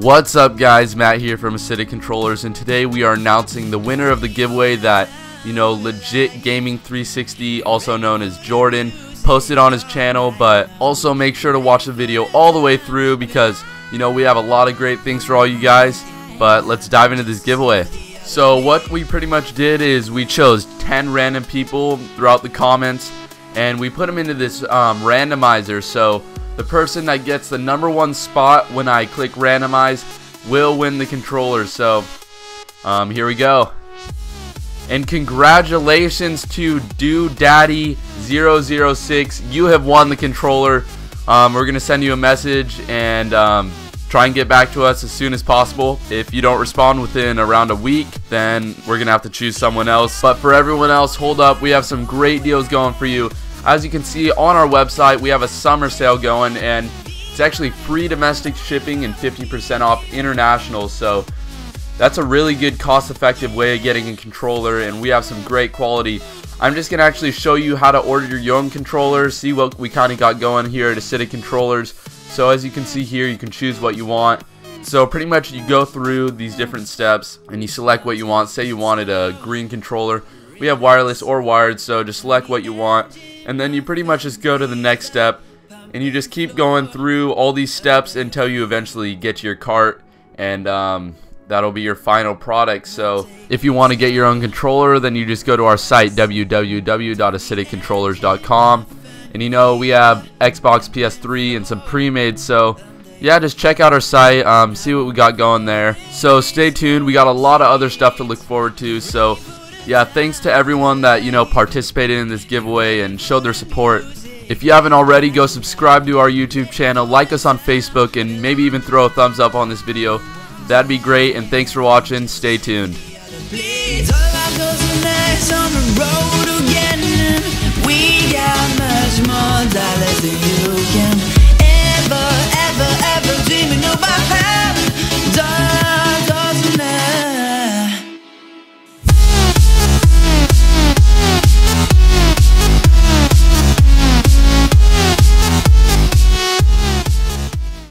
What's up, guys? Matt here from Acidic Controllers, and today we are announcing the winner of the giveaway that, you know, LegitGaming360, also known as Jordan, posted on his channel. But also make sure to watch the video all the way through because, you know, we have a lot of great things for all you guys. But let's dive into this giveaway. So what we pretty much did is we chose 10 random people throughout the comments, and we put them into this randomizer. So the person that gets the #1 spot when I click randomize will win the controller. So here we go. And congratulations to DoDaddy006. You have won the controller. We're going to send you a message and try and get back to us as soon as possible. If you don't respond within around a week, then we're going to have to choose someone else. But for everyone else, hold up. We have some great deals going for you. As you can see on our website, we have a summer sale going, and it's actually free domestic shipping and 50% off international. So that's a really good cost-effective way of getting a controller, and we have some great quality. I'm just going to actually show you how to order your own controller, see what we kind of got going here at Acidic Controllers. So as you can see here, you can choose what you want. So pretty much you go through these different steps and you select what you want. Say you wanted a green controller. We have wireless or wired, so just select what you want. And then you pretty much just go to the next step, and you just keep going through all these steps until you eventually get to your cart, and that'll be your final product. So if you want to get your own controller, then you just go to our site, www.acidiccontrollers.com. And you know, we have Xbox, PS3, and some pre-made, so yeah, just check out our site, see what we got going there. So stay tuned, we got a lot of other stuff to look forward to. So yeah, thanks to everyone that, you know, participated in this giveaway and showed their support. If you haven't already, go subscribe to our YouTube channel, like us on Facebook, and maybe even throw a thumbs up on this video. That'd be great, and thanks for watching. Stay tuned.